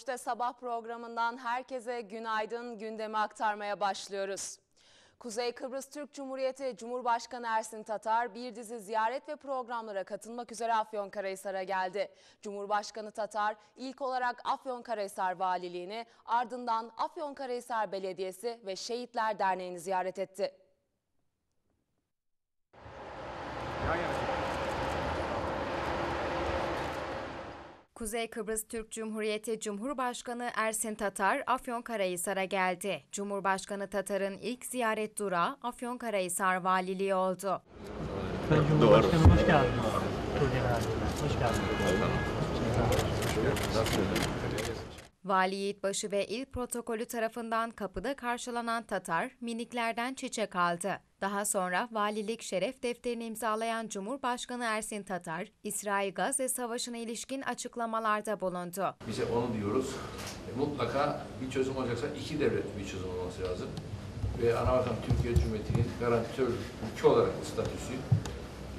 3'te sabah programından herkese günaydın, gündemi aktarmaya başlıyoruz. Kuzey Kıbrıs Türk Cumhuriyeti Cumhurbaşkanı Ersin Tatar bir dizi ziyaret ve programlara katılmak üzere Afyonkarahisar'a geldi. Cumhurbaşkanı Tatar ilk olarak Afyonkarahisar Valiliğini, ardından Afyonkarahisar Belediyesi ve Şehitler Derneği'ni ziyaret etti. Kuzey Kıbrıs Türk Cumhuriyeti Cumhurbaşkanı Ersin Tatar Afyonkarahisar'a geldi. Cumhurbaşkanı Tatar'ın ilk ziyaret durağı Afyonkarahisar Valiliği oldu. Sayın Cumhurbaşkanım hoş geldiniz. Hoş geldiniz. Vali Yiğitbaşı ve il protokolü tarafından kapıda karşılanan Tatar miniklerden çiçek aldı. Daha sonra valilik şeref defterini imzalayan Cumhurbaşkanı Ersin Tatar, İsrail-Gazze Savaşı'na ilişkin açıklamalarda bulundu. Bize onu diyoruz, mutlaka bir çözüm olacaksa iki devlet bir çözüm olması lazım. Ve Anavatan Türkiye Cumhuriyeti'nin garantör ülke olarak statüsü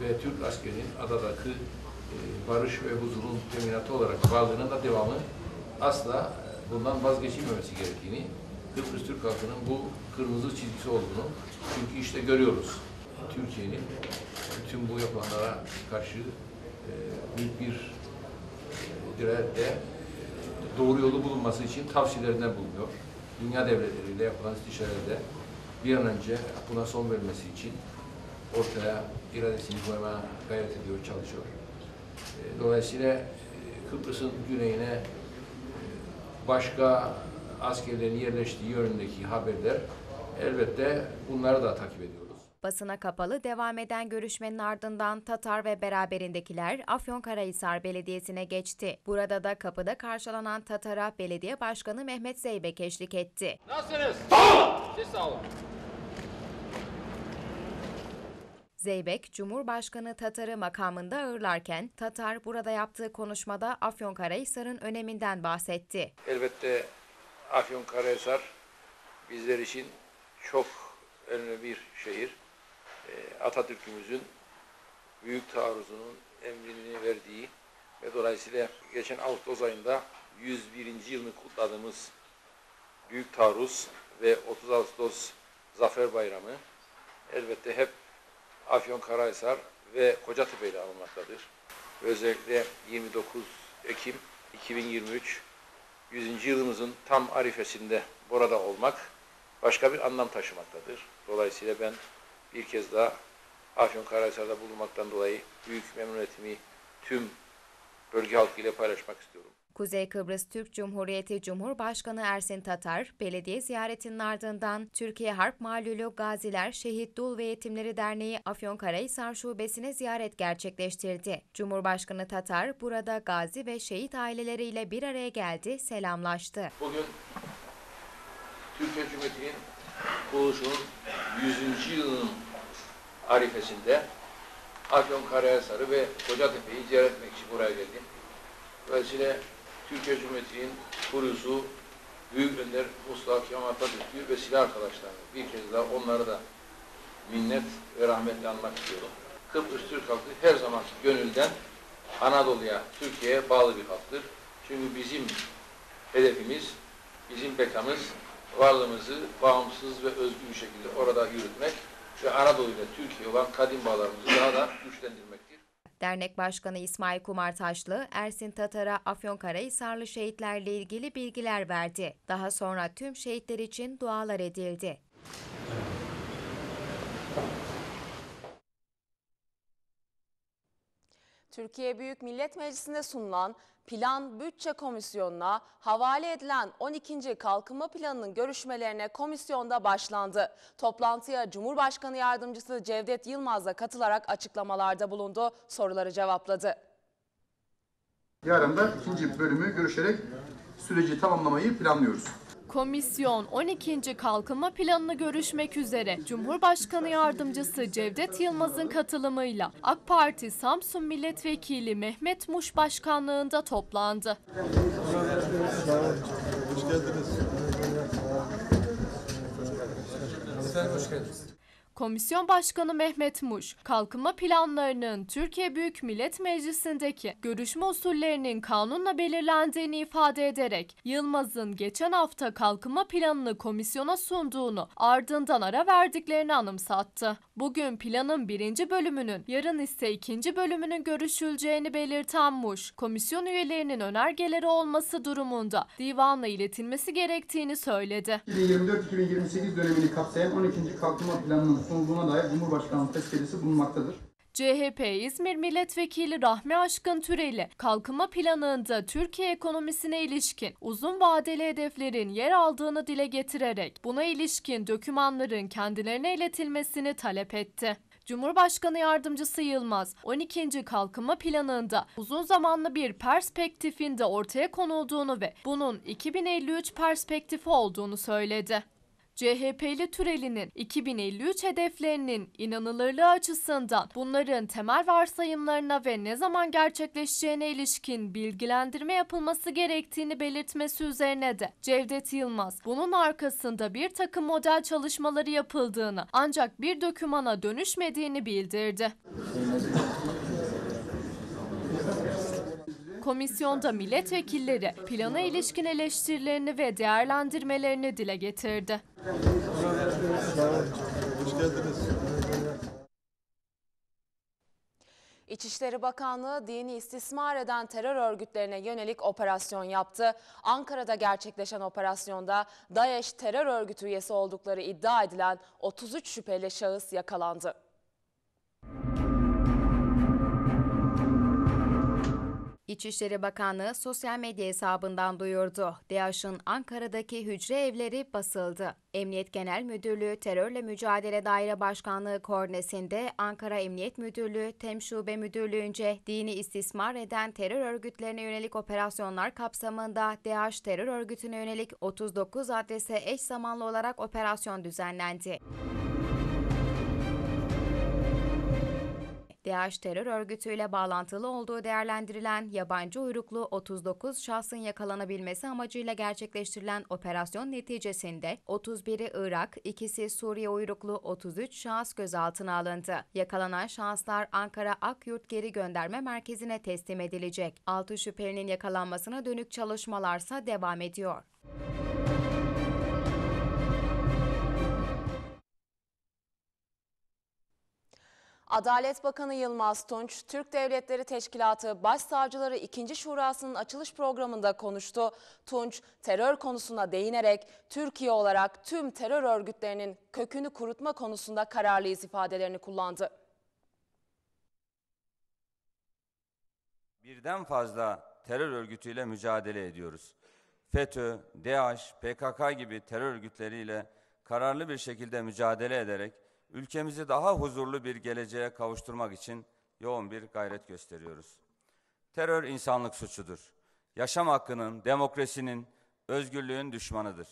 ve Türk askerinin adadaki barış ve huzurun teminatı olarak varlığının da devamı asla bundan vazgeçilmemesi gerektiğini, Kıbrıs Türk halkının bu kırmızı çizgisi olduğunu, çünkü işte görüyoruz Türkiye'nin tüm bu yapanlara karşı büyük bir diretle doğru yolu bulunması için tavsiyelerinden bulunuyor. Dünya devletleriyle yapılan istişarelerde bir an önce buna son verilmesi için ortaya iradesini koymaya gayret ediyor, çalışıyor. Dolayısıyla Kıbrıs'ın güneyine başka askerlerin yerleştiği yönündeki haberler, elbette bunları da takip ediyoruz. Basına kapalı devam eden görüşmenin ardından Tatar ve beraberindekiler Afyonkarahisar Belediyesi'ne geçti. Burada da kapıda karşılanan Tatar'a Belediye Başkanı Mehmet Zeybek eşlik etti. Nasılsınız? Siz sağ olun. Zeybek, Cumhurbaşkanı Tatar'ı makamında ağırlarken Tatar burada yaptığı konuşmada Afyonkarahisar'ın öneminden bahsetti. Elbette Afyonkarahisar bizler için çok önemli bir şehir. Atatürk'ümüzün büyük taarruzunun emrini verdiği ve dolayısıyla geçen Ağustos ayında 101. yılını kutladığımız büyük taarruz ve 30 Ağustos Zafer Bayramı elbette hep Afyonkarahisar ve Kocatepe ile alınmaktadır. Ve özellikle 29 Ekim 2023 100. yılımızın tam arifesinde burada olmak başka bir anlam taşımaktadır. Dolayısıyla ben bir kez daha Afyonkarahisar'da bulunmaktan dolayı büyük memnuniyetimi tüm bölge halkıyla paylaşmak istiyorum. Kuzey Kıbrıs Türk Cumhuriyeti Cumhurbaşkanı Ersin Tatar, belediye ziyaretinin ardından Türkiye Harp Malulü Gaziler Şehit Dul ve Yetimleri Derneği Afyonkarahisar Şubesi'ne ziyaret gerçekleştirdi. Cumhurbaşkanı Tatar burada gazi ve şehit aileleriyle bir araya geldi, selamlaştı. Bugün Türkiye Cumhuriyeti'nin kuruluşunun 100. yılının arifesinde Afyonkarahisar'ı ve Kocatepe'yi ziyaret etmek için buraya geldim. Dolayısıyla Türkiye Cumhuriyeti'nin kurucusu Büyük Önder Mustafa Kemal Atatürk ve silah arkadaşlarını bir kez daha onları da minnet ve rahmetle anmak istiyorum. Kıbrıs Türk halkı her zaman gönülden Anadolu'ya, Türkiye'ye bağlı bir halktır. Çünkü bizim hedefimiz, bizim bekamız varlığımızı bağımsız ve özgür bir şekilde orada yürütmek ve Anadolu ile Türkiye olan kadim bağlarımızı daha da güçlendirmektir. Dernek Başkanı İsmail Kumartaşlı, Ersin Tatar'a Afyonkarahisarlı şehitlerle ilgili bilgiler verdi. Daha sonra tüm şehitler için dualar edildi. Türkiye Büyük Millet Meclisi'nde sunulan Plan Bütçe Komisyonu'na havale edilen 12. Kalkınma Planı'nın görüşmelerine komisyonda başlandı. Toplantıya Cumhurbaşkanı Yardımcısı Cevdet Yılmaz da katılarak açıklamalarda bulundu, soruları cevapladı. Yarın da ikinci bölümü görüşerek süreci tamamlamayı planlıyoruz. Komisyon 12. Kalkınma Planı'nı görüşmek üzere Cumhurbaşkanı Yardımcısı Cevdet Yılmaz'ın katılımıyla AK Parti Samsun Milletvekili Mehmet Muş başkanlığında toplandı. Hoş geldiniz. Komisyon Başkanı Mehmet Muş, kalkınma planlarının Türkiye Büyük Millet Meclisi'ndeki görüşme usullerinin kanunla belirlendiğini ifade ederek Yılmaz'ın geçen hafta kalkınma planını komisyona sunduğunu, ardından ara verdiklerini anımsattı. Bugün planın birinci bölümünün, yarın ise ikinci bölümünün görüşüleceğini belirten Muş, komisyon üyelerinin önergeleri olması durumunda divanla iletilmesi gerektiğini söyledi. 2024-2028 dönemini kapsayan 12. kalkınma planının sunulduğuna dair Cumhurbaşkanlığı tezkeresi bulunmaktadır. CHP İzmir Milletvekili Rahmi Aşkın Türeli, kalkınma planında Türkiye ekonomisine ilişkin uzun vadeli hedeflerin yer aldığını dile getirerek buna ilişkin dokümanların kendilerine iletilmesini talep etti. Cumhurbaşkanı Yardımcısı Yılmaz, 12. Kalkınma Planı'nda uzun zamanlı bir perspektifin de ortaya konulduğunu ve bunun 2053 perspektifi olduğunu söyledi. CHP'li Türeli'nin 2053 hedeflerinin inanılırlığı açısından bunların temel varsayımlarına ve ne zaman gerçekleşeceğine ilişkin bilgilendirme yapılması gerektiğini belirtmesi üzerine de Cevdet Yılmaz, bunun arkasında bir takım model çalışmaları yapıldığını ancak bir dokümana dönüşmediğini bildirdi. Komisyonda milletvekilleri plana ilişkin eleştirilerini ve değerlendirmelerini dile getirdi. İçişleri Bakanlığı dini istismar eden terör örgütlerine yönelik operasyon yaptı. Ankara'da gerçekleşen operasyonda DEAŞ terör örgütü üyesi oldukları iddia edilen 33 şüpheli şahıs yakalandı. İçişleri Bakanlığı sosyal medya hesabından duyurdu. DEAŞ'ın Ankara'daki hücre evleri basıldı. Emniyet Genel Müdürlüğü Terörle Mücadele Daire Başkanlığı koordinesinde Ankara Emniyet Müdürlüğü Tem Şube Müdürlüğü'nce dini istismar eden terör örgütlerine yönelik operasyonlar kapsamında DEAŞ terör örgütüne yönelik 39 adrese eş zamanlı olarak operasyon düzenlendi. DEAŞ terör örgütüyle bağlantılı olduğu değerlendirilen yabancı uyruklu 39 şahsın yakalanabilmesi amacıyla gerçekleştirilen operasyon neticesinde 31'i Irak, 2'si Suriye uyruklu 33 şahıs gözaltına alındı. Yakalanan şahıslar Ankara Akyurt Geri Gönderme Merkezi'ne teslim edilecek. 6 şüphelinin yakalanmasına dönük çalışmalarsa devam ediyor. Adalet Bakanı Yılmaz Tunç, Türk Devletleri Teşkilatı Başsavcıları 2. Şurası'nın açılış programında konuştu. Tunç, terör konusuna değinerek Türkiye olarak tüm terör örgütlerinin kökünü kurutma konusunda kararlıyız ifadelerini kullandı. Birden fazla terör örgütüyle mücadele ediyoruz. FETÖ, DEAŞ, PKK gibi terör örgütleriyle kararlı bir şekilde mücadele ederek ülkemizi daha huzurlu bir geleceğe kavuşturmak için yoğun bir gayret gösteriyoruz. Terör insanlık suçudur. Yaşam hakkının, demokrasinin, özgürlüğün düşmanıdır.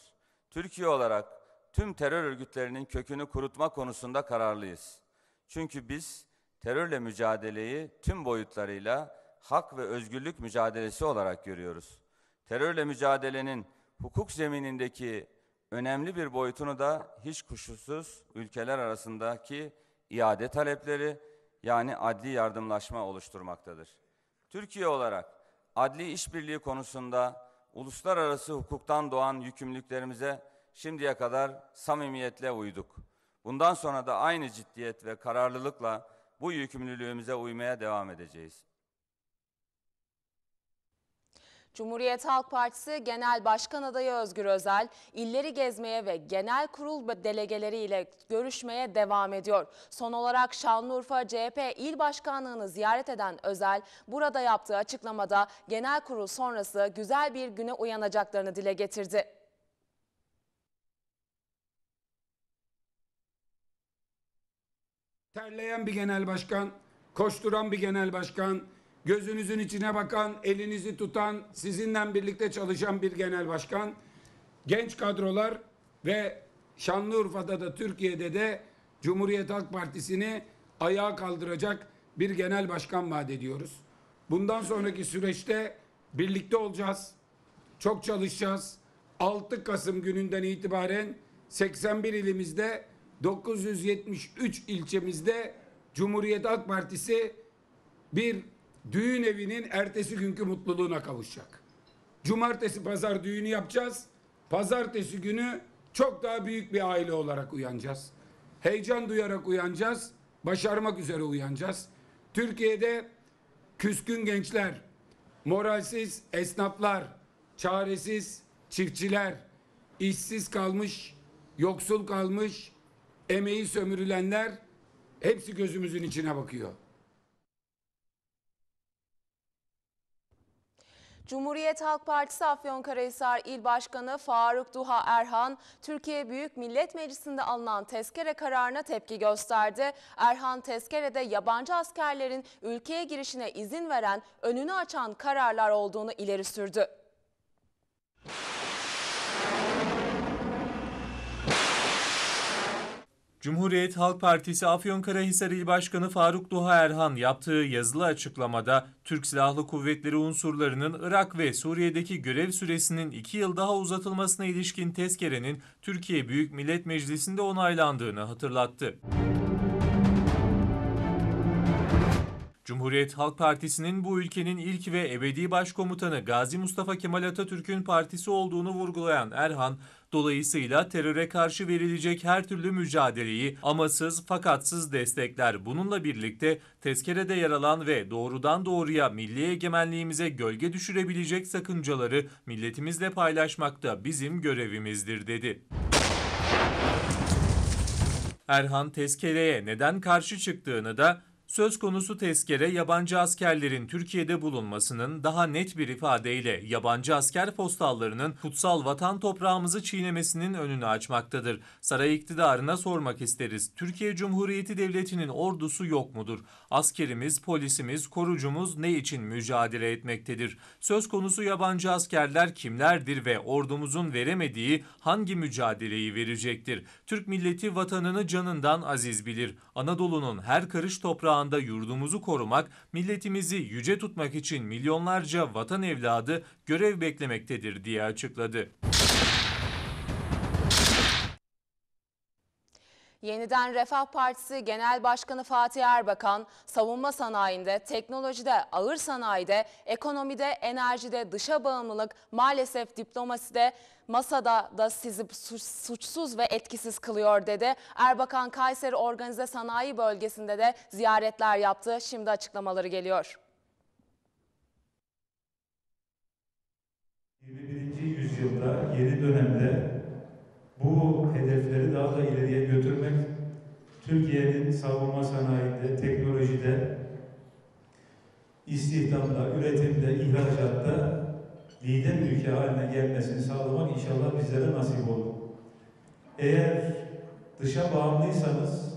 Türkiye olarak tüm terör örgütlerinin kökünü kurutma konusunda kararlıyız. Çünkü biz terörle mücadeleyi tüm boyutlarıyla hak ve özgürlük mücadelesi olarak görüyoruz. Terörle mücadelenin hukuk zeminindeki önemli bir boyutunu da hiç kuşkusuz ülkeler arasındaki iade talepleri yani adli yardımlaşma oluşturmaktadır. Türkiye olarak adli işbirliği konusunda uluslararası hukuktan doğan yükümlülüklerimize şimdiye kadar samimiyetle uyduk. Bundan sonra da aynı ciddiyet ve kararlılıkla bu yükümlülüğümüze uymaya devam edeceğiz. Cumhuriyet Halk Partisi Genel Başkan Adayı Özgür Özel, illeri gezmeye ve genel kurul delegeleriyle görüşmeye devam ediyor. Son olarak Şanlıurfa CHP İl Başkanlığı'nı ziyaret eden Özel, burada yaptığı açıklamada genel kurul sonrası güzel bir güne uyanacaklarını dile getirdi. Terleyen bir genel başkan, koşturan bir genel başkan, gözünüzün içine bakan, elinizi tutan, sizinle birlikte çalışan bir genel başkan, genç kadrolar ve Şanlıurfa'da da Türkiye'de de Cumhuriyet Halk Partisi'ni ayağa kaldıracak bir genel başkan vaat ediyoruz. Bundan sonraki süreçte birlikte olacağız, çok çalışacağız. 6 Kasım gününden itibaren 81 ilimizde 973 ilçemizde Cumhuriyet Halk Partisi bir düğün evinin ertesi günkü mutluluğuna kavuşacak. Cumartesi pazar düğünü yapacağız. Pazartesi günü çok daha büyük bir aile olarak uyanacağız. Heyecan duyarak uyanacağız. Başarmak üzere uyanacağız. Türkiye'de küskün gençler, moralsiz esnaflar, çaresiz çiftçiler, işsiz kalmış, yoksul kalmış, emeği sömürülenler hepsi gözümüzün içine bakıyor. Cumhuriyet Halk Partisi Afyonkarahisar İl Başkanı Faruk Duha Erhan, Türkiye Büyük Millet Meclisi'nde alınan tezkere kararına tepki gösterdi. Erhan, tezkerede yabancı askerlerin ülkeye girişine izin veren, önünü açan kararlar olduğunu ileri sürdü. Cumhuriyet Halk Partisi Afyonkarahisar İl Başkanı Faruk Duha Erhan yaptığı yazılı açıklamada Türk Silahlı Kuvvetleri unsurlarının Irak ve Suriye'deki görev süresinin 2 yıl daha uzatılmasına ilişkin tezkerenin Türkiye Büyük Millet Meclisi'nde onaylandığını hatırlattı. Cumhuriyet Halk Partisi'nin bu ülkenin ilk ve ebedi başkomutanı Gazi Mustafa Kemal Atatürk'ün partisi olduğunu vurgulayan Erhan, dolayısıyla teröre karşı verilecek her türlü mücadeleyi amasız fakatsız destekler. Bununla birlikte tezkerede yer alan ve doğrudan doğruya milli egemenliğimize gölge düşürebilecek sakıncaları milletimizle paylaşmak da bizim görevimizdir dedi. Erhan tezkereye neden karşı çıktığını da, söz konusu tezkere yabancı askerlerin Türkiye'de bulunmasının, daha net bir ifadeyle yabancı asker postallarının kutsal vatan toprağımızı çiğnemesinin önünü açmaktadır. Saray iktidarına sormak isteriz. Türkiye Cumhuriyeti Devleti'nin ordusu yok mudur? Askerimiz, polisimiz, korucumuz ne için mücadele etmektedir? Söz konusu yabancı askerler kimlerdir ve ordumuzun veremediği hangi mücadeleyi verecektir? Türk milleti vatanını canından aziz bilir. Anadolu'nun her karış toprağı yurdumuzu korumak, milletimizi yüce tutmak için milyonlarca vatan evladı görev beklemektedir diye açıkladı. Yeniden Refah Partisi Genel Başkanı Fatih Erbakan, savunma sanayinde, teknolojide, ağır sanayide, ekonomide, enerjide, dışa bağımlılık, maalesef diplomaside, masada da sizi suçsuz ve etkisiz kılıyor dedi. Erbakan, Kayseri Organize Sanayi Bölgesi'nde de ziyaretler yaptı. Şimdi açıklamaları geliyor. 21. yüzyılda, yeni dönemde bu hedefleri daha da ileriye götürmek, Türkiye'nin savunma sanayinde, teknolojide, istihdamda, üretimde, ihracatta lider ülke haline gelmesini sağlamak inşallah bizlere nasip olur. Eğer dışa bağımlıysanız,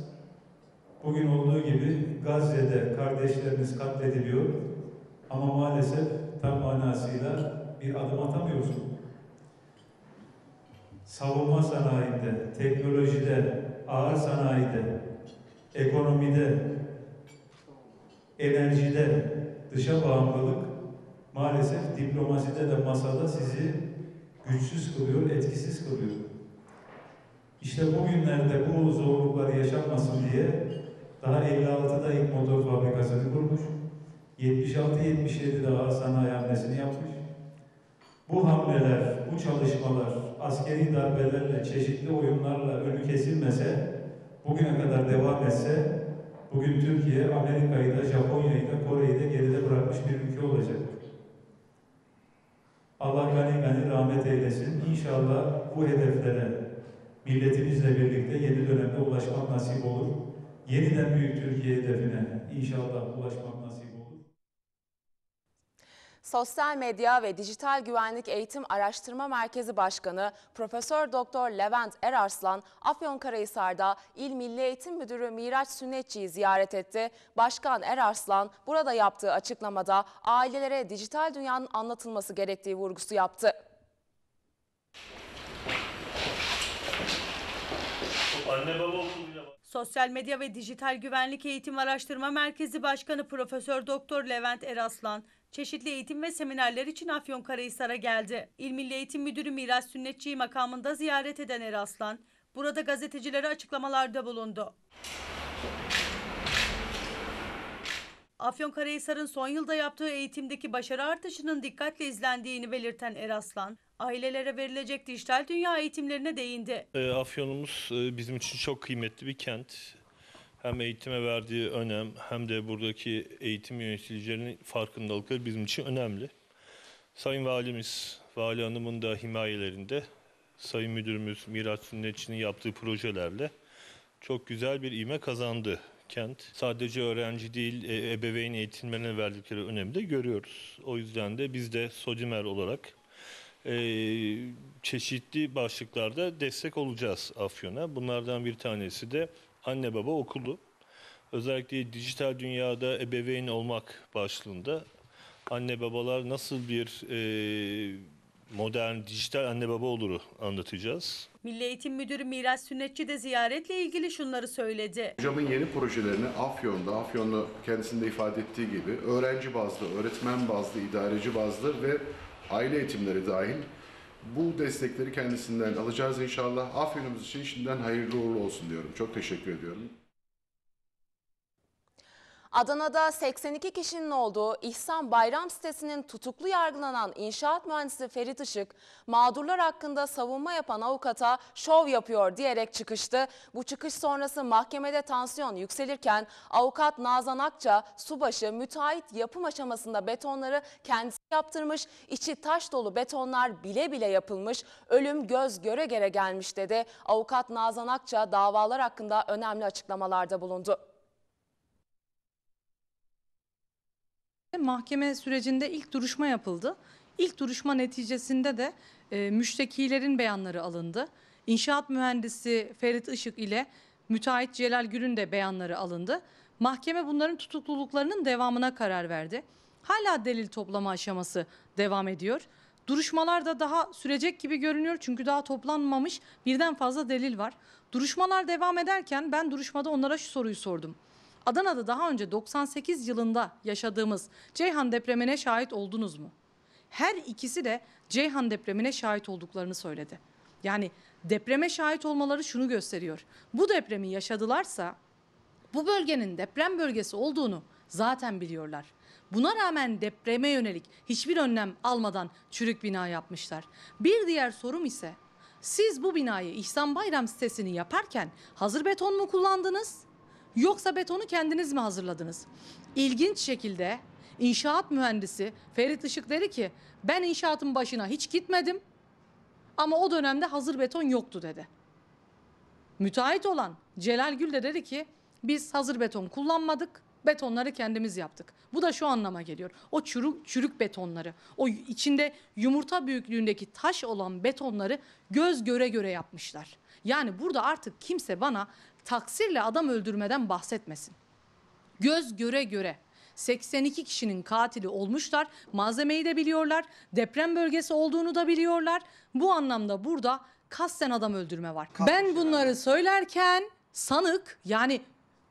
bugün olduğu gibi Gazze'de kardeşlerimiz katlediliyor ama maalesef tam manasıyla bir adım atamıyorsunuz. Savunma sanayinde, teknolojide, ağır sanayide, ekonomide, enerjide dışa bağımlılık maalesef diplomaside de masada sizi güçsüz kılıyor, etkisiz kılıyor. İşte bugünlerde bu zorlukları yaşanmasın diye daha 56'da ilk motor fabrikasını kurmuş, 76-77'de ağır sanayi hamlesini yapmış. Bu hamleler, bu çalışmalar askeri darbelerle, çeşitli oyunlarla önü kesilmese, bugüne kadar devam etse, bugün Türkiye, Amerika'yı da, Japonya'yı da, Kore'yi de geride bırakmış bir ülke olacak. Allah gani gani rahmet eylesin. İnşallah bu hedeflere milletimizle birlikte yeni dönemde ulaşmak nasip olur. Yeniden büyük Türkiye hedefine inşallah ulaşmak nasip olur. Sosyal Medya ve Dijital Güvenlik Eğitim Araştırma Merkezi Başkanı Profesör Doktor Levent Eraslan, Afyonkarahisar'da İl Milli Eğitim Müdürü Miraç Sünnetçi'yi ziyaret etti. Başkan Eraslan burada yaptığı açıklamada ailelere dijital dünyanın anlatılması gerektiği vurgusu yaptı. Anne baba olsun. Sosyal Medya ve Dijital Güvenlik Eğitim Araştırma Merkezi Başkanı Profesör Doktor Levent Eraslan çeşitli eğitim ve seminerler için Afyonkarahisar'a geldi. İl Milli Eğitim Müdürü Miraç Sünnetçi'yi makamında ziyaret eden Eraslan, Burada gazetecilere açıklamalarda bulundu. Afyonkarahisar'ın son yılda yaptığı eğitimdeki başarı artışının dikkatle izlendiğini belirten Eraslan, ailelere verilecek dijital dünya eğitimlerine değindi. Afyonumuz bizim için çok kıymetli bir kent. Hem eğitime verdiği önem hem de buradaki eğitim yöneticilerinin farkındalıkları bizim için önemli. Sayın Valimiz, Vali Hanım'ın da himayelerinde, Sayın Müdürümüz Miraç Sünnetçi'nin yaptığı projelerle çok güzel bir ivme kazandı kent. Sadece öğrenci değil, ebeveyn eğitimlerine verdikleri önemi de görüyoruz. O yüzden de biz de Sodimer olarak çeşitli başlıklarda destek olacağız Afyon'a. Bunlardan bir tanesi de anne baba okulu. Özellikle dijital dünyada ebeveyn olmak başlığında anne babalar nasıl bir modern dijital anne baba oluru anlatacağız. Milli Eğitim Müdürü Miraç Sünnetçi de ziyaretle ilgili şunları söyledi. Hocamın yeni projelerini Afyon'da kendisinde ifade ettiği gibi öğrenci bazlı, öğretmen bazlı, idareci bazlı ve aile eğitimleri dahil bu destekleri kendisinden alacağız inşallah. Afyonumuz için şimdiden hayırlı uğurlu olsun diyorum. Çok teşekkür ediyorum. Adana'da 82 kişinin olduğu İhsan Bayram sitesinin tutuklu yargılanan inşaat mühendisi Ferit Işık, mağdurlar hakkında savunma yapan avukata şov yapıyor diyerek çıkıştı. Bu çıkış sonrası mahkemede tansiyon yükselirken avukat Nazan Akça, subaşı müteahhit yapım aşamasında betonları kendisi yaptırmış, içi taş dolu betonlar bile bile yapılmış, ölüm göz göre göre gelmiş dedi. Avukat Nazan Akça davalar hakkında önemli açıklamalarda bulundu. Mahkeme sürecinde ilk duruşma yapıldı. İlk duruşma neticesinde de müştekilerin beyanları alındı. İnşaat mühendisi Ferit Işık ile müteahhit Celal Gül'ün de beyanları alındı. Mahkeme bunların tutukluluklarının devamına karar verdi. Hala delil toplama aşaması devam ediyor. Duruşmalar da daha sürecek gibi görünüyor çünkü daha toplanmamış birden fazla delil var. Duruşmalar devam ederken ben duruşmada onlara şu soruyu sordum. Adana'da daha önce 98 yılında yaşadığımız Ceyhan depremine şahit oldunuz mu? Her ikisi de Ceyhan depremine şahit olduklarını söyledi. Yani depreme şahit olmaları şunu gösteriyor. Bu depremi yaşadılarsa bu bölgenin deprem bölgesi olduğunu zaten biliyorlar. Buna rağmen depreme yönelik hiçbir önlem almadan çürük bina yapmışlar. Bir diğer sorum ise siz bu binayı İhsan Bayram sitesini yaparken hazır beton mu kullandınız? Yoksa betonu kendiniz mi hazırladınız? İlginç şekilde inşaat mühendisi Ferit Işık dedi ki ben inşaatın başına hiç gitmedim ama o dönemde hazır beton yoktu dedi. Müteahhit olan Celal Gül de dedi ki biz hazır beton kullanmadık, betonları kendimiz yaptık. Bu da şu anlama geliyor. O çürük betonları, o içinde yumurta büyüklüğündeki taş olan betonları göz göre göre yapmışlar. Yani burada artık kimse bana taksirle adam öldürmeden bahsetmesin. Göz göre göre 82 kişinin katili olmuşlar, malzemeyi de biliyorlar, deprem bölgesi olduğunu da biliyorlar. Bu anlamda burada kasten adam öldürme var. Ben bunları söylerken sanık yani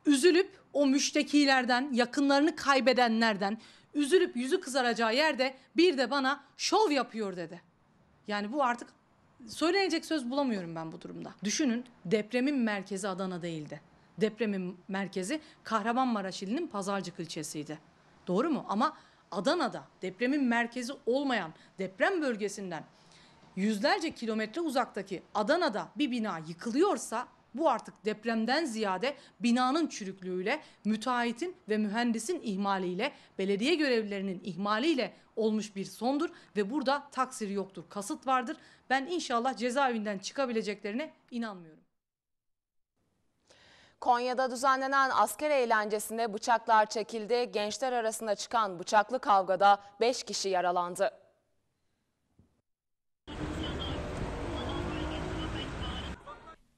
üzülüp o müştekilerden, yakınlarını kaybedenlerden üzülüp yüzü kızaracağı yerde bir de bana şov yapıyor dedi. Yani bu artık söylenecek söz bulamıyorum ben bu durumda. Düşünün depremin merkezi Adana değildi. Depremin merkezi Kahramanmaraş ilinin Pazarcık ilçesiydi. Doğru mu? Ama Adana'da depremin merkezi olmayan deprem bölgesinden yüzlerce kilometre uzaktaki Adana'da bir bina yıkılıyorsa bu artık depremden ziyade binanın çürüklüğüyle, müteahhitin ve mühendisin ihmaliyle, belediye görevlilerinin ihmaliyle olmuş bir sondur ve burada taksir yoktur, kasıt vardır. Ben inşallah cezaevinden çıkabileceklerine inanmıyorum. Konya'da düzenlenen asker eğlencesinde bıçaklar çekildi. Gençler arasında çıkan bıçaklı kavgada 5 kişi yaralandı.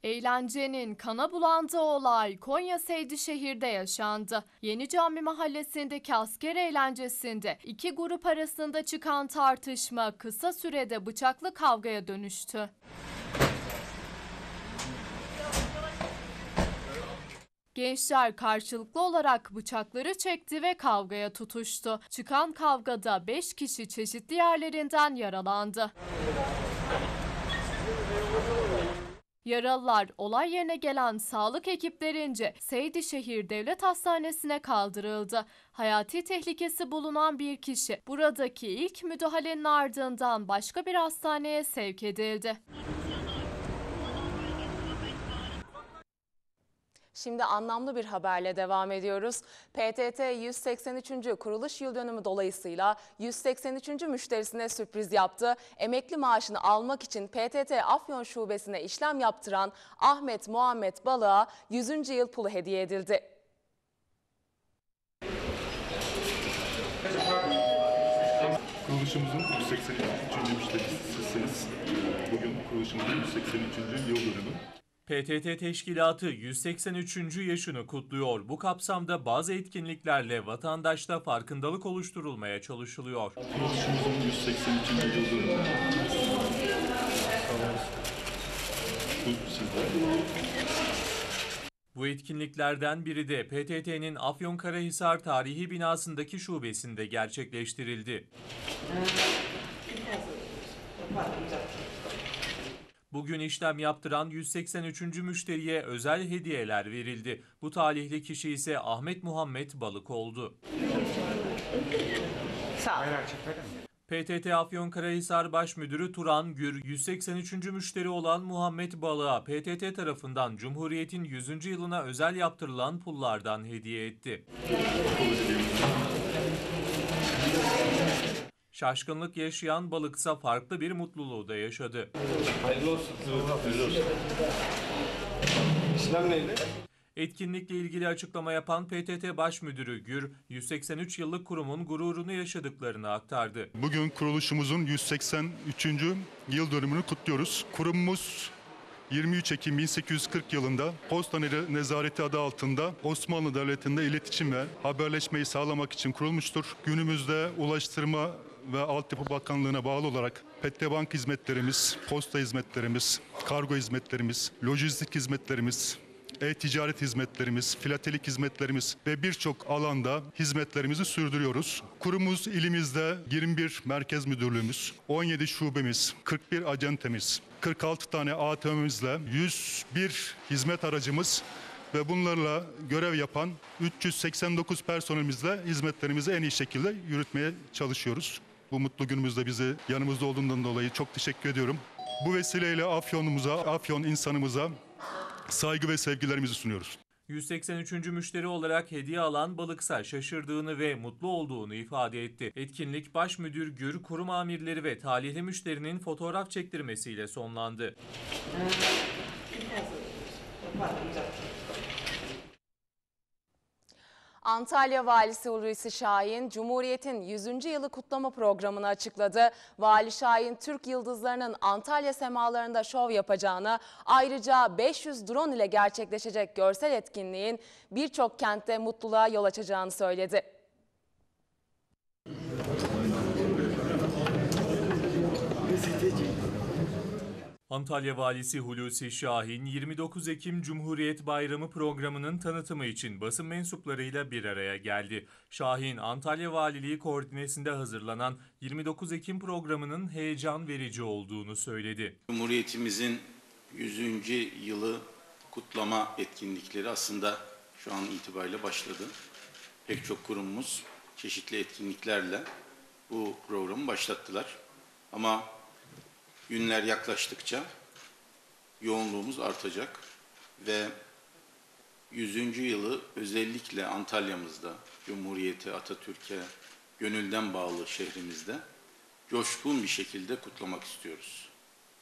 Eğlencenin kana bulandığı olay Konya Seydişehir'de yaşandı. Yeni Cami Mahallesi'ndeki asker eğlencesinde iki grup arasında çıkan tartışma kısa sürede bıçaklı kavgaya dönüştü. Gençler karşılıklı olarak bıçakları çekti ve kavgaya tutuştu. Çıkan kavgada 5 kişi çeşitli yerlerinden yaralandı. Yaralılar olay yerine gelen sağlık ekiplerince Seydişehir Devlet Hastanesi'ne kaldırıldı. Hayati tehlikesi bulunan bir kişi buradaki ilk müdahalenin ardından başka bir hastaneye sevk edildi. Şimdi anlamlı bir haberle devam ediyoruz. PTT 183. kuruluş yıl dönümü dolayısıyla 183. müşterisine sürpriz yaptı. Emekli maaşını almak için PTT Afyon Şubesi'ne işlem yaptıran Ahmet Muhammed Balık'a 100. yıl pulu hediye edildi. Kuruluşumuzun 183. müşterisisiniz. Bugün kuruluşumuzun 183. yıl dönümü. PTT Teşkilatı 183. yaşını kutluyor. Bu kapsamda bazı etkinliklerle vatandaşta farkındalık oluşturulmaya çalışılıyor. Kuruluşumuzun 183. yıl dönümü. Bu etkinliklerden biri de PTT'nin Afyonkarahisar Tarihi Binası'ndaki şubesinde gerçekleştirildi. Bugün işlem yaptıran 183. müşteriye özel hediyeler verildi. Bu talihli kişi ise Ahmet Muhammed Balık oldu. Sağ ol. PTT Afyonkarahisar Baş Müdürü Turan Gür, 183. müşteri olan Muhammed Balık'a PTT tarafından Cumhuriyet'in 100. yılına özel yaptırılan pullardan hediye etti. Şaşkınlık yaşayan Balıksa farklı bir mutluluğu da yaşadı. Hayırlı olsun. Hayırlı olsun. İşlem neydi? Etkinlikle ilgili açıklama yapan PTT Baş Müdürü Gür, 183 yıllık kurumun gururunu yaşadıklarını aktardı. Bugün kuruluşumuzun 183. yıl dönümünü kutluyoruz. Kurumumuz 23 Ekim 1840 yılında Postaneli Nezareti adı altında Osmanlı Devleti'nde iletişim ve haberleşmeyi sağlamak için kurulmuştur. Günümüzde Ulaştırma ve Altyapı Bakanlığı'na bağlı olarak Pettebank hizmetlerimiz, posta hizmetlerimiz, kargo hizmetlerimiz, lojistik hizmetlerimiz, e-ticaret hizmetlerimiz, filatelik hizmetlerimiz ve birçok alanda hizmetlerimizi sürdürüyoruz. Kurumumuz ilimizde 21 merkez müdürlüğümüz, 17 şubemiz, 41 acentemiz, 46 tane ATM'mizle 101 hizmet aracımız ve bunlarla görev yapan 389 personelimizle hizmetlerimizi en iyi şekilde yürütmeye çalışıyoruz. Bu mutlu günümüzde bizi yanımızda olduğundan dolayı çok teşekkür ediyorum. Bu vesileyle Afyon'umuza, Afyon insanımıza saygı ve sevgilerimizi sunuyoruz. 183. müşteri olarak hediye alan Balıksa şaşırdığını ve mutlu olduğunu ifade etti. Etkinlik Baş Müdür Gür, kurum amirleri ve talihli müşterinin fotoğraf çektirmesiyle sonlandı. Antalya Valisi Hulusi Şahin, Cumhuriyet'in 100. yılı kutlama programını açıkladı. Vali Şahin, Türk yıldızlarının Antalya semalarında şov yapacağına, ayrıca 500 drone ile gerçekleşecek görsel etkinliğin birçok kentte mutluluğa yol açacağını söyledi. Antalya Valisi Hulusi Şahin, 29 Ekim Cumhuriyet Bayramı programının tanıtımı için basın mensuplarıyla bir araya geldi. Şahin, Antalya Valiliği koordinesinde hazırlanan 29 Ekim programının heyecan verici olduğunu söyledi. Cumhuriyetimizin 100. yılı kutlama etkinlikleri aslında şu an itibariyle başladı. Pek çok kurumumuz çeşitli etkinliklerle bu programı başlattılar. Ama günler yaklaştıkça yoğunluğumuz artacak ve 100. yılı özellikle Antalya'mızda, Cumhuriyeti, Atatürk'e gönülden bağlı şehrimizde coşkun bir şekilde kutlamak istiyoruz.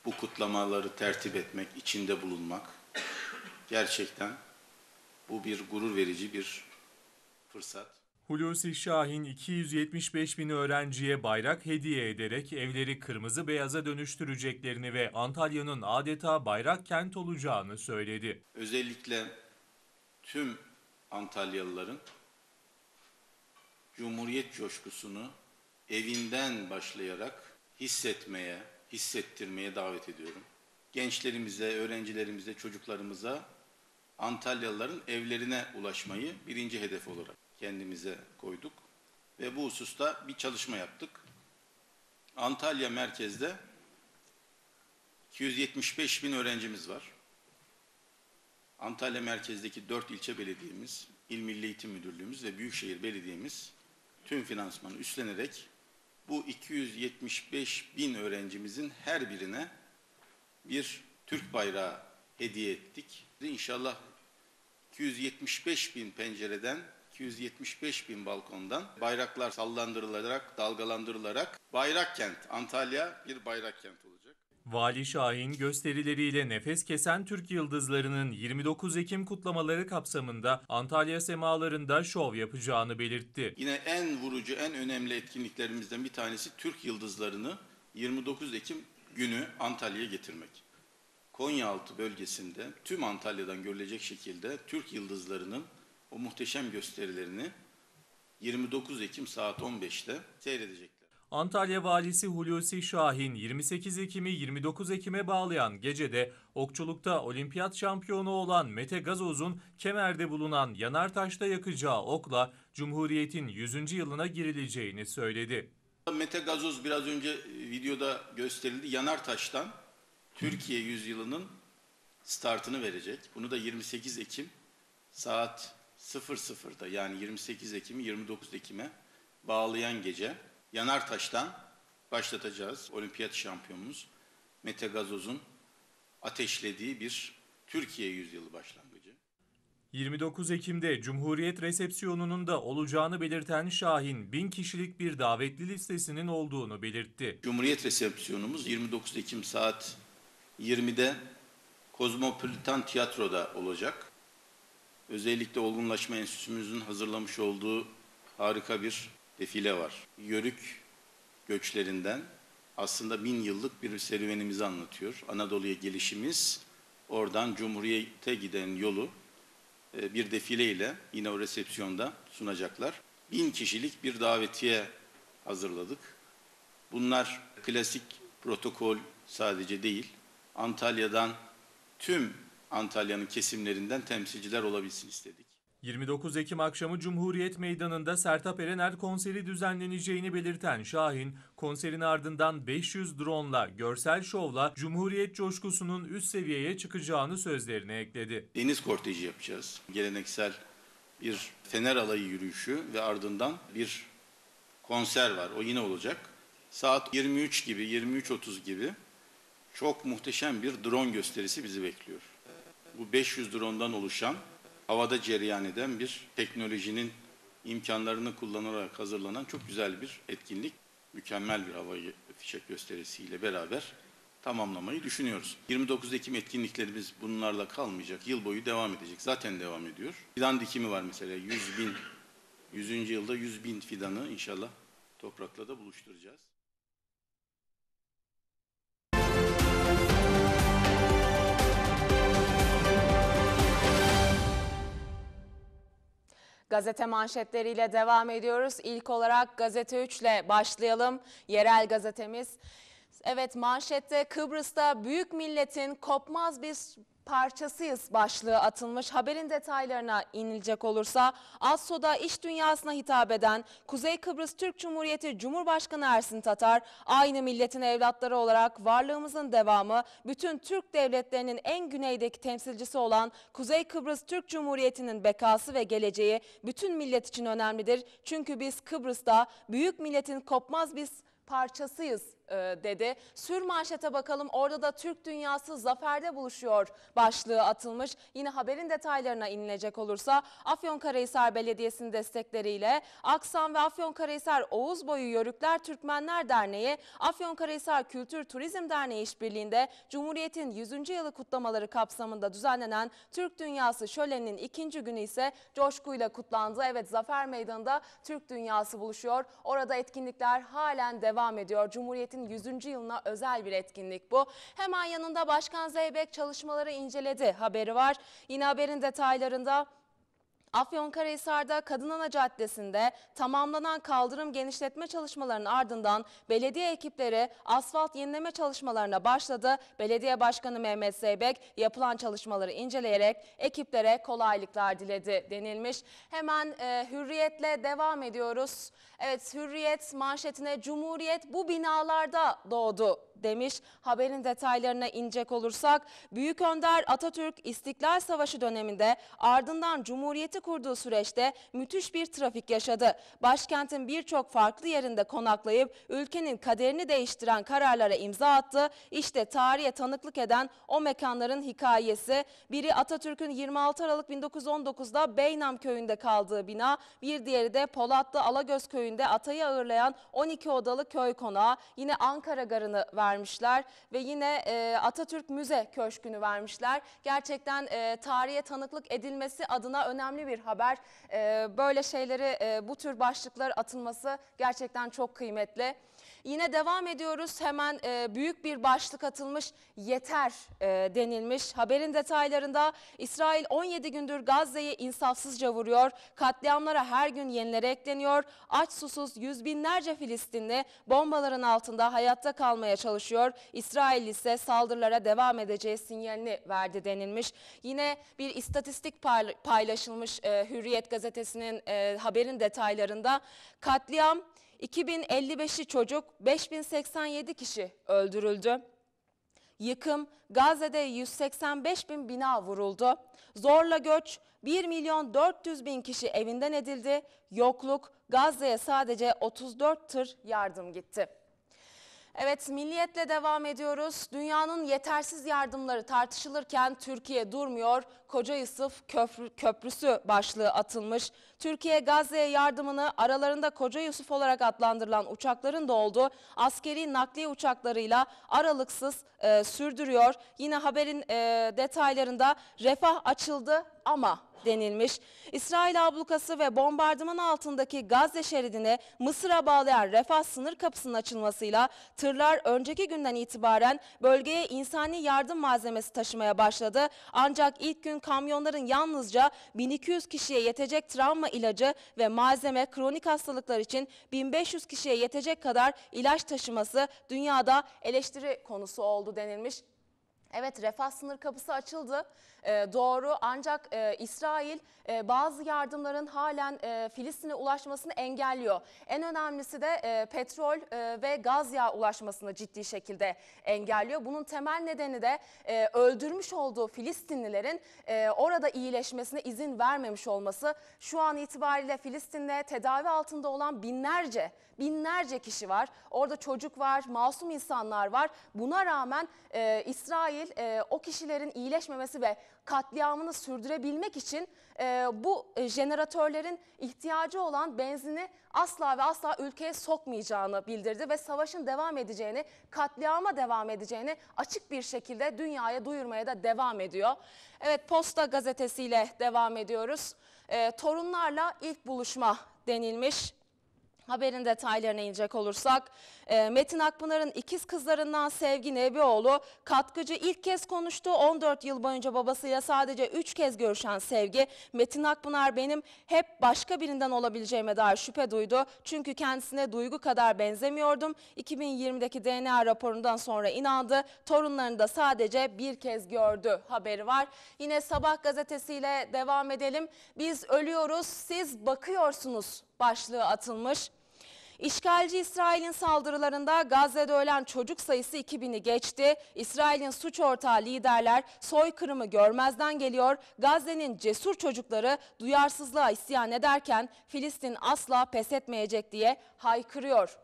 Bu kutlamaları tertip etmek, içinde bulunmak gerçekten bu bir gurur verici bir fırsat. Hulusi Şahin, 275 bin öğrenciye bayrak hediye ederek evleri kırmızı beyaza dönüştüreceklerini ve Antalya'nın adeta bayrak kent olacağını söyledi. Özellikle tüm Antalyalıların Cumhuriyet coşkusunu evinden başlayarak hissetmeye, hissettirmeye davet ediyorum. Gençlerimize, öğrencilerimize, çocuklarımıza Antalyalıların evlerine ulaşmayı birinci hedef olarak kendimize koyduk ve bu hususta bir çalışma yaptık. Antalya merkezde 275 bin öğrencimiz var. Antalya merkezdeki 4 ilçe belediyemiz, İl Milli Eğitim Müdürlüğümüz ve Büyükşehir Belediyemiz tüm finansmanı üstlenerek bu 275 bin öğrencimizin her birine bir Türk bayrağı hediye ettik. İnşallah 275 bin pencereden, 275 bin balkondan bayraklar sallandırılarak, dalgalandırılarak Bayrak Kent, Antalya bir Bayrak Kent olacak. Vali Şahin gösterileriyle nefes kesen Türk yıldızlarının 29 Ekim kutlamaları kapsamında Antalya semalarında şov yapacağını belirtti. Yine en vurucu, en önemli etkinliklerimizden bir tanesi Türk yıldızlarını 29 Ekim günü Antalya'ya getirmek. Konyaaltı bölgesinde tüm Antalya'dan görülecek şekilde Türk yıldızlarının o muhteşem gösterilerini 29 Ekim saat 15'te seyredecekler. Antalya Valisi Hulusi Şahin 28 Ekim'i 29 Ekim'e bağlayan gecede okçulukta olimpiyat şampiyonu olan Mete Gazoz'un kemerde bulunan yanartaşta yakacağı okla Cumhuriyet'in 100. yılına girileceğini söyledi. Mete Gazoz biraz önce videoda gösterildi. Yanartaş'tan Türkiye yüzyılının startını verecek. Bunu da 28 Ekim saat 00'da yani 28 Ekim'i 29 Ekim'e bağlayan gece Yanartaş'tan başlatacağız. Olimpiyat şampiyonumuz Mete Gazoz'un ateşlediği bir Türkiye yüzyılı başlangıcı. 29 Ekim'de Cumhuriyet resepsiyonunun da olacağını belirten Şahin, 1000 kişilik bir davetli listesinin olduğunu belirtti. Cumhuriyet resepsiyonumuz 29 Ekim saat 20'de Kozmopolitan Tiyatro'da olacak. Özellikle Olgunlaşma Enstitümüzün hazırlamış olduğu harika bir defile var. Yörük göçlerinden aslında 1000 yıllık bir serüvenimizi anlatıyor. Anadolu'ya gelişimiz, oradan Cumhuriyet'e giden yolu bir defileyle yine o resepsiyonda sunacaklar. 1000 kişilik bir davetiye hazırladık. Bunlar klasik protokol sadece değil, Antalya'dan tüm Antalya'nın kesimlerinden temsilciler olabilsin istedik. 29 Ekim akşamı Cumhuriyet Meydanı'nda Sertap Erener konseri düzenleneceğini belirten Şahin, konserin ardından 500 drone'la, görsel şovla Cumhuriyet coşkusunun üst seviyeye çıkacağını sözlerine ekledi. Deniz korteji yapacağız. Geleneksel bir fener alayı yürüyüşü ve ardından bir konser var. O yine olacak. Saat 23 gibi, 23.30 gibi çok muhteşem bir drone gösterisi bizi bekliyor. Bu 500 drone'dan oluşan havada cereyan eden bir teknolojinin imkanlarını kullanarak hazırlanan çok güzel bir etkinlik. Mükemmel bir havai fişek gösterisiyle beraber tamamlamayı düşünüyoruz. 29 Ekim etkinliklerimiz bunlarla kalmayacak. Yıl boyu devam edecek. Zaten devam ediyor. Fidan dikimi var mesela. 100 yılda 100 bin fidanı inşallah toprakla da buluşturacağız. Gazete manşetleriyle devam ediyoruz. İlk olarak Gazete 3 ile başlayalım. Yerel gazetemiz. Evet, manşette Kıbrıs'ta büyük milletin kopmaz bir parçasıyız başlığı atılmış. Haberin detaylarına inilecek olursa ASSO'da iş dünyasına hitap eden Kuzey Kıbrıs Türk Cumhuriyeti Cumhurbaşkanı Ersin Tatar, aynı milletin evlatları olarak varlığımızın devamı, bütün Türk devletlerinin en güneydeki temsilcisi olan Kuzey Kıbrıs Türk Cumhuriyeti'nin bekası ve geleceği bütün millet için önemlidir. Çünkü biz Kıbrıs'ta büyük milletin kopmaz bir parçasıyız dedi. Sür manşete bakalım. Orada da Türk dünyası zaferde buluşuyor başlığı atılmış. Yine haberin detaylarına inilecek olursa Afyonkarahisar Belediyesi'nin destekleriyle Aksan ve Afyonkarahisar Oğuzboyu Yörükler Türkmenler Derneği, Afyonkarahisar Kültür Turizm Derneği işbirliğinde Cumhuriyet'in 100. yılı kutlamaları kapsamında düzenlenen Türk Dünyası Şöleni'nin ikinci günü ise coşkuyla kutlandı. Evet, Zafer Meydanı'nda Türk dünyası buluşuyor. Orada etkinlikler halen devam ediyor. Cumhuriyet'in 100. yılına özel bir etkinlik bu. Hemen yanında Başkan Zeybek çalışmaları inceledi haberi var. Yine haberin detaylarında Afyonkarahisar'da Kadın Ana Caddesi'nde tamamlanan kaldırım genişletme çalışmalarının ardından belediye ekipleri asfalt yenileme çalışmalarına başladı. Belediye Başkanı Mehmet Zeybek yapılan çalışmaları inceleyerek ekiplere kolaylıklar diledi denilmiş. Hemen Hürriyet'le devam ediyoruz. Evet, Hürriyet manşetine Cumhuriyet bu binalarda doğdu demiş. Haberin detaylarına inecek olursak, Büyük Önder Atatürk İstiklal Savaşı döneminde ardından Cumhuriyeti kurduğu süreçte müthiş bir trafik yaşadı. Başkentin birçok farklı yerinde konaklayıp ülkenin kaderini değiştiren kararlara imza attı. İşte tarihe tanıklık eden o mekanların hikayesi. Biri Atatürk'ün 26 Aralık 1919'da Beynam köyünde kaldığı bina, bir diğeri de Polatlı Alagöz köyünde atayı ağırlayan 12 odalı köy konağı. Yine Ankara Garı'nı vermişler ve yine Atatürk Müze Köşkü'nü vermişler. Gerçekten tarihe tanıklık edilmesi adına önemli bir haber. Böyle şeyleri, bu tür başlıklar atılması gerçekten çok kıymetli. Yine devam ediyoruz. Hemen büyük bir başlık atılmış, yeter denilmiş. Haberin detaylarında İsrail 17 gündür Gazze'yi insafsızca vuruyor. Katliamlara her gün yenileri ekleniyor. Aç susuz yüz binlerce Filistinli bombaların altında hayatta kalmaya çalışıyor. İsrail ise saldırılara devam edeceği sinyalini verdi denilmiş. Yine bir istatistik paylaşılmış Hürriyet gazetesinin haberin detaylarında. Katliam 2055'i çocuk, 5087 kişi öldürüldü. Yıkım, Gazze'de 185 bin bina vuruldu. Zorla göç, 1.400.000 kişi evinden edildi. Yokluk, Gazze'ye sadece 34 tır yardım gitti. Evet, Milliyet'le devam ediyoruz. Dünyanın yetersiz yardımları tartışılırken Türkiye durmuyor. Koca Yusuf Köprüsü başlığı atılmış. Türkiye Gazze'ye yardımını aralarında Koca Yusuf olarak adlandırılan uçakların da olduğu askeri nakliye uçaklarıyla aralıksız sürdürüyor. Yine haberin detaylarında refah açıldı ama denilmiş. İsrail ablukası ve bombardıman altındaki Gazze şeridini Mısır'a bağlayan Refah sınır kapısının açılmasıyla tırlar önceki günden itibaren bölgeye insani yardım malzemesi taşımaya başladı. Ancak ilk gün kamyonların yalnızca 1200 kişiye yetecek travma ilacı ve malzeme, kronik hastalıklar için 1500 kişiye yetecek kadar ilaç taşıması dünyada eleştiri konusu oldu denilmiş. Evet, Refah sınır kapısı açıldı, doğru, ancak İsrail bazı yardımların halen Filistin'e ulaşmasını engelliyor. En önemlisi de petrol ve gaz yağı ulaşmasını ciddi şekilde engelliyor. Bunun temel nedeni de öldürmüş olduğu Filistinlilerin orada iyileşmesine izin vermemiş olması. Şu an itibariyle Filistin'de tedavi altında olan binlerce kişi var. Orada çocuk var, masum insanlar var. Buna rağmen İsrail o kişilerin iyileşmemesi ve katliamını sürdürebilmek için bu jeneratörlerin ihtiyacı olan benzini asla ve asla ülkeye sokmayacağını bildirdi ve savaşın devam edeceğini, katliama devam edeceğini açık bir şekilde dünyaya duyurmaya da devam ediyor. Evet, Posta gazetesiyle devam ediyoruz. Torunlarla ilk buluşma denilmiş. Haberin detaylarına inecek olursak, Metin Akpınar'ın ikiz kızlarından Sevgi Nebioğlu, katkıcı ilk kez konuştu. 14 yıl boyunca babasıyla sadece 3 kez görüşen Sevgi, Metin Akpınar benim hep başka birinden olabileceğime dair şüphe duydu. Çünkü kendisine duygu kadar benzemiyordum. 2020'deki DNA raporundan sonra inandı. Torunlarını da sadece bir kez gördü haberi var. Yine Sabah gazetesiyle devam edelim. Biz ölüyoruz, siz bakıyorsunuz başlığı atılmış. İşgalci İsrail'in saldırılarında Gazze'de ölen çocuk sayısı 2000'i geçti. İsrail'in suç ortağı liderler soykırımı görmezden geliyor. Gazze'nin cesur çocukları duyarsızlığa isyan ederken Filistin asla pes etmeyecek diye haykırıyor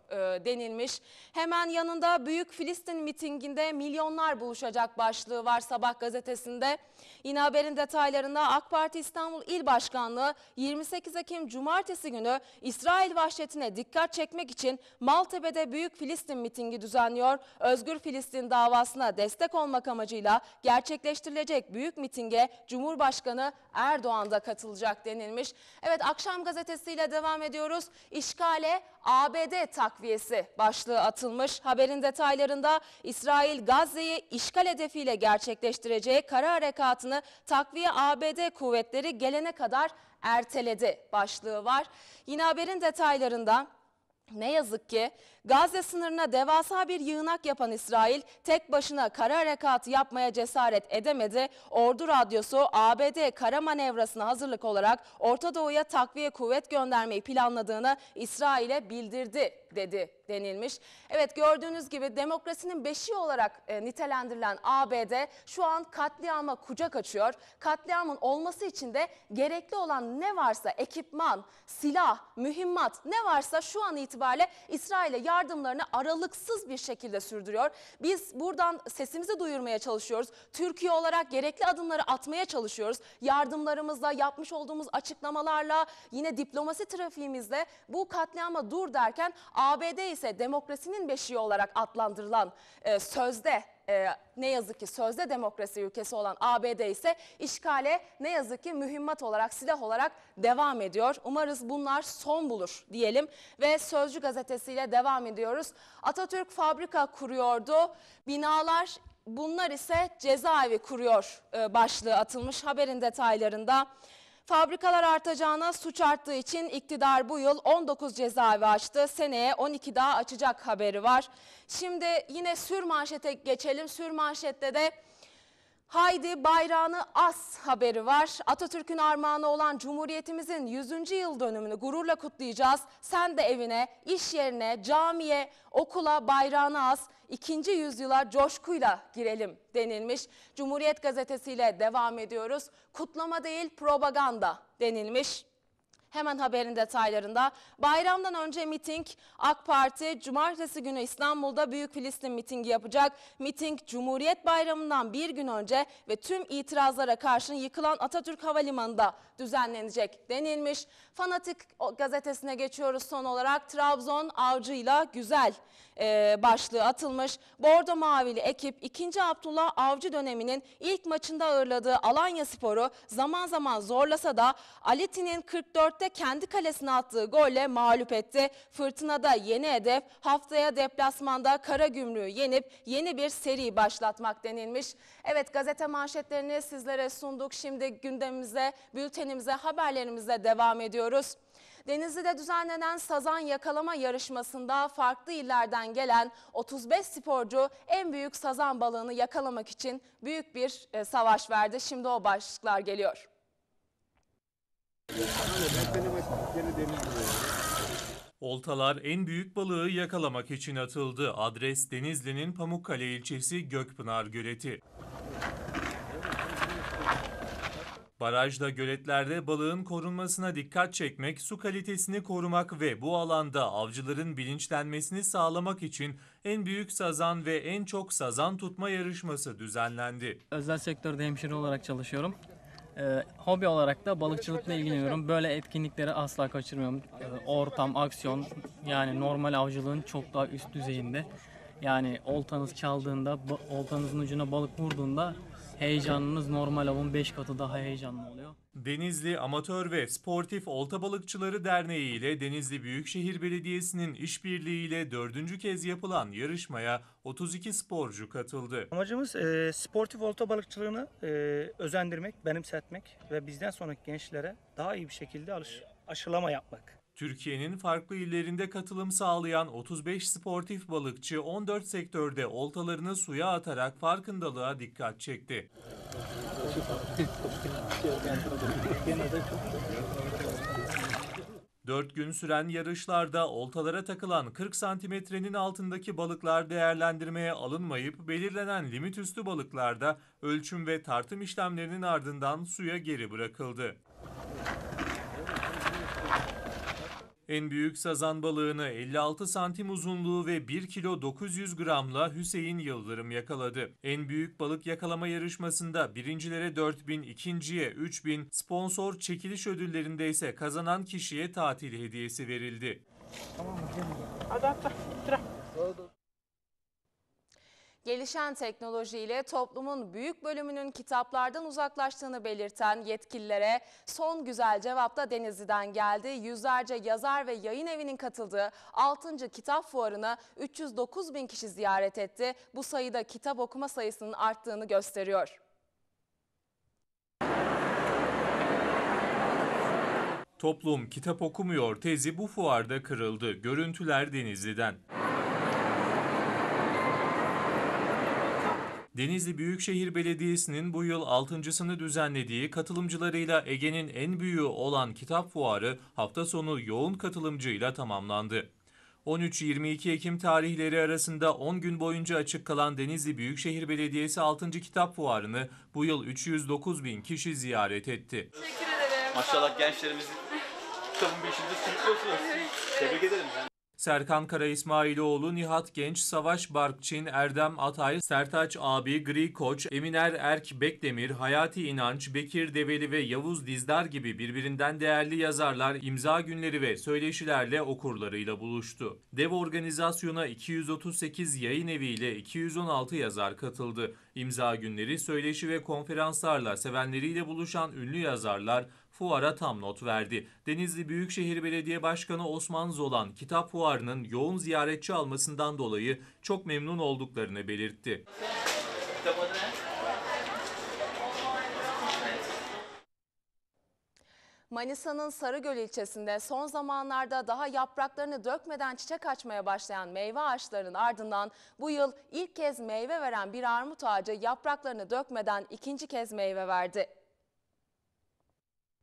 denilmiş. Hemen yanında Büyük Filistin mitinginde milyonlar buluşacak başlığı var Sabah gazetesinde. Yine haberin detaylarında AK Parti İstanbul İl Başkanlığı 28 Ekim Cumartesi günü İsrail vahşetine dikkat çekmek için Maltepe'de Büyük Filistin mitingi düzenliyor. Özgür Filistin davasına destek olmak amacıyla gerçekleştirilecek büyük mitinge Cumhurbaşkanı Erdoğan da katılacak denilmiş. Evet, Akşam gazetesiyle devam ediyoruz. İşgale ABD takviyesi başlığı atılmış. Haberin detaylarında İsrail Gazze'yi işgal hedefiyle gerçekleştireceği kara harekatını takviye ABD kuvvetleri gelene kadar erteledi başlığı var. Yine haberin detaylarında ne yazık ki Gazze sınırına devasa bir yığınak yapan İsrail tek başına kara harekatı yapmaya cesaret edemedi. Ordu Radyosu ABD kara manevrasına hazırlık olarak Orta Doğu'ya takviye kuvvet göndermeyi planladığını İsrail'e bildirdi dedi denilmiş. Evet, gördüğünüz gibi demokrasinin beşiği olarak nitelendirilen ABD şu an katliama kucak açıyor. Katliamın olması için de gerekli olan ne varsa ekipman, silah, mühimmat ne varsa şu an itibariyle İsrail'e yardımlarını aralıksız bir şekilde sürdürüyor. Biz buradan sesimizi duyurmaya çalışıyoruz. Türkiye olarak gerekli adımları atmaya çalışıyoruz. Yardımlarımızla, yapmış olduğumuz açıklamalarla, yine diplomasi trafiğimizle bu katliama dur derken ABD ise demokrasinin beşiği olarak adlandırılan sözde ne yazık ki sözde demokrasi ülkesi olan ABD ise işgale ne yazık ki mühimmat olarak, silah olarak devam ediyor. Umarız bunlar son bulur diyelim ve Sözcü gazetesiyle devam ediyoruz. Atatürk fabrika kuruyordu, binalar, bunlar ise cezaevi kuruyor başlığı atılmış haberin detaylarında. Fabrikalar artacağına suç arttığı için iktidar bu yıl 19 cezaevi açtı. Seneye 12 daha açacak haberi var. Şimdi yine sürmanşete geçelim. Sürmanşette de haydi bayrağını as haberi var. Atatürk'ün armağanı olan Cumhuriyetimizin 100. yıl dönümünü gururla kutlayacağız. Sen de evine, iş yerine, camiye, okula bayrağını as. İkinci yüzyıla coşkuyla girelim denilmiş. Cumhuriyet gazetesiyle devam ediyoruz. Kutlama değil propaganda denilmiş. Hemen haberin detaylarında bayramdan önce miting, AK Parti cumartesi günü İstanbul'da Büyük Filistin mitingi yapacak. Miting Cumhuriyet Bayramı'ndan bir gün önce ve tüm itirazlara karşın yıkılan Atatürk Havalimanı'nda düzenlenecek denilmiş. Fanatik gazetesine geçiyoruz son olarak. Trabzon Avcı'yla güzel başlığı atılmış. Bordo Mavili ekip 2. Abdullah Avcı döneminin ilk maçında ağırladığı Alanyaspor'u zaman zaman zorlasa da Aliti'nin 44'te kendi kalesine attığı golle mağlup etti. Fırtınada yeni hedef, haftaya deplasmanda Karagümrük'ü yenip yeni bir seri başlatmak denilmiş. Evet, gazete manşetlerini sizlere sunduk. Şimdi gündemimize, bültenimize, haberlerimize devam ediyoruz. Denizli'de düzenlenen sazan yakalama yarışmasında farklı illerden gelen 35 sporcu en büyük sazan balığını yakalamak için büyük bir savaş verdi. Şimdi o başlıklar geliyor. Oltalar en büyük balığı yakalamak için atıldı. Adres Denizli'nin Pamukkale ilçesi Gökpınar Göleti. Barajda, göletlerde balığın korunmasına dikkat çekmek, su kalitesini korumak ve bu alanda avcıların bilinçlenmesini sağlamak için en büyük sazan ve en çok sazan tutma yarışması düzenlendi. Özel sektörde hemşire olarak çalışıyorum. Hobi olarak da balıkçılıkla ilgileniyorum. Böyle etkinlikleri asla kaçırmıyorum. Ortam, aksiyon, yani normal avcılığın çok daha üst düzeyinde. Yani oltanız çaldığında, oltanızın ucuna balık vurduğunda heyecanınız normal avın 5 katı daha heyecanlı oluyor. Denizli Amatör ve Sportif Olta Balıkçıları Derneği ile Denizli Büyükşehir Belediyesi'nin işbirliğiyle 4. kez yapılan yarışmaya 32 sporcu katıldı. Amacımız sportif olta balıkçılığını özendirmek, benimsetmek ve bizden sonraki gençlere daha iyi bir şekilde aşılama yapmak. Türkiye'nin farklı illerinde katılım sağlayan 35 sportif balıkçı 14 sektörde oltalarını suya atarak farkındalığa dikkat çekti. Dört gün süren yarışlarda oltalara takılan 40 santimetrenin altındaki balıklar değerlendirmeye alınmayıp belirlenen limit üstü balıklarda ölçüm ve tartım işlemlerinin ardından suya geri bırakıldı. En büyük sazan balığını 56 santim uzunluğu ve 1 kilo 900 gramla Hüseyin Yıldırım yakaladı. En büyük balık yakalama yarışmasında birincilere 4000, ikinciye 3000, sponsor çekiliş ödüllerinde ise kazanan kişiye tatil hediyesi verildi. Gelişen teknolojiyle toplumun büyük bölümünün kitaplardan uzaklaştığını belirten yetkililere son güzel cevap da Denizli'den geldi. Yüzlerce yazar ve yayın evinin katıldığı 6. Kitap Fuarı'na 309.000 kişi ziyaret etti. Bu sayıda kitap okuma sayısının arttığını gösteriyor. Toplum kitap okumuyor tezi bu fuarda kırıldı. Görüntüler Denizli'den. Denizli Büyükşehir Belediyesi'nin bu yıl 6.sını düzenlediği katılımcılarıyla Ege'nin en büyüğü olan kitap fuarı hafta sonu yoğun katılımcıyla tamamlandı. 13-22 Ekim tarihleri arasında 10 gün boyunca açık kalan Denizli Büyükşehir Belediyesi 6. Kitap Fuarı'nı bu yıl 309 bin kişi ziyaret etti. Teşekkür ederim. Maşallah gençlerimiz kitabın peşinde sürüklüyorsunuz. Evet. Tebrik ederim. Serkan Kara İsmailoğlu, Nihat Genç, Savaş Barkçin, Erdem Atay, Sertaç Abi, Gri Koç, Eminer Erk Bekdemir, Hayati İnanç, Bekir Develi ve Yavuz Dizdar gibi birbirinden değerli yazarlar imza günleri ve söyleşilerle okurlarıyla buluştu. Dev organizasyona 238 yayın evi ile 216 yazar katıldı. İmza günleri, söyleşi ve konferanslarla sevenleriyle buluşan ünlü yazarlar fuara tam not verdi. Denizli Büyükşehir Belediye Başkanı Osman Zolan, kitap fuarının yoğun ziyaretçi almasından dolayı çok memnun olduklarını belirtti. Manisa'nın Sarıgöl ilçesinde son zamanlarda daha yapraklarını dökmeden çiçek açmaya başlayan meyve ağaçlarının ardından bu yıl ilk kez meyve veren bir armut ağacı yapraklarını dökmeden ikinci kez meyve verdi.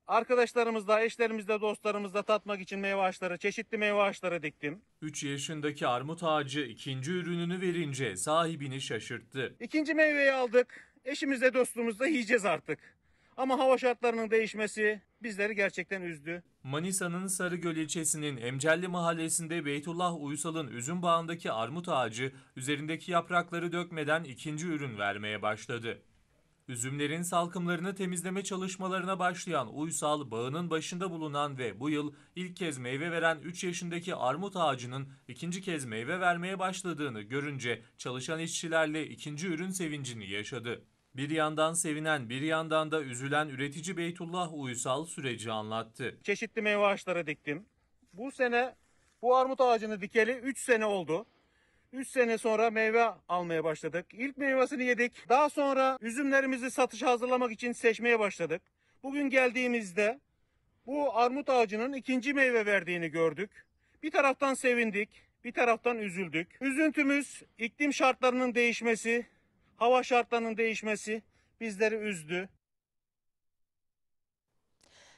Arkadaşlarımızla, eşlerimizle, dostlarımızla tatmak için meyve ağaçları, çeşitli meyve ağaçları diktim. 3 yaşındaki armut ağacı ikinci ürününü verince sahibini şaşırttı. İkinci meyveyi aldık, eşimizle, dostumuzla yiyeceğiz artık. Ama hava şartlarının değişmesi bizleri gerçekten üzdü. Manisa'nın Sarıgöl ilçesinin Emcelli mahallesinde Beytullah Uysal'ın üzüm bağındaki armut ağacı üzerindeki yaprakları dökmeden ikinci ürün vermeye başladı. Üzümlerin salkımlarını temizleme çalışmalarına başlayan Uysal, bağının başında bulunan ve bu yıl ilk kez meyve veren 3 yaşındaki armut ağacının ikinci kez meyve vermeye başladığını görünce çalışan işçilerle ikinci ürün sevincini yaşadı. Bir yandan sevinen, bir yandan da üzülen üretici Beytullah Uysal süreci anlattı. Çeşitli meyve ağaçları diktim. Bu sene bu armut ağacını dikeli 3 sene oldu. 3 sene sonra meyve almaya başladık. İlk meyvesini yedik. Daha sonra üzümlerimizi satışa hazırlamak için seçmeye başladık. Bugün geldiğimizde bu armut ağacının ikinci meyve verdiğini gördük. Bir taraftan sevindik, bir taraftan üzüldük. Üzüntümüz iklim şartlarının değişmesi, hava şartlarının değişmesi bizleri üzdü.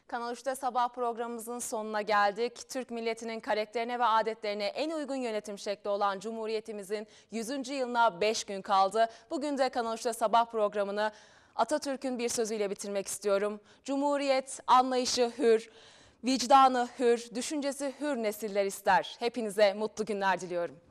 Kanal 3'te sabah programımızın sonuna geldik. Türk milletinin karakterine ve adetlerine en uygun yönetim şekli olan Cumhuriyetimizin 100. yılına 5 gün kaldı. Bugün de Kanal 3'te sabah programını Atatürk'ün bir sözüyle bitirmek istiyorum. Cumhuriyet anlayışı hür, vicdanı hür, düşüncesi hür nesiller ister. Hepinize mutlu günler diliyorum.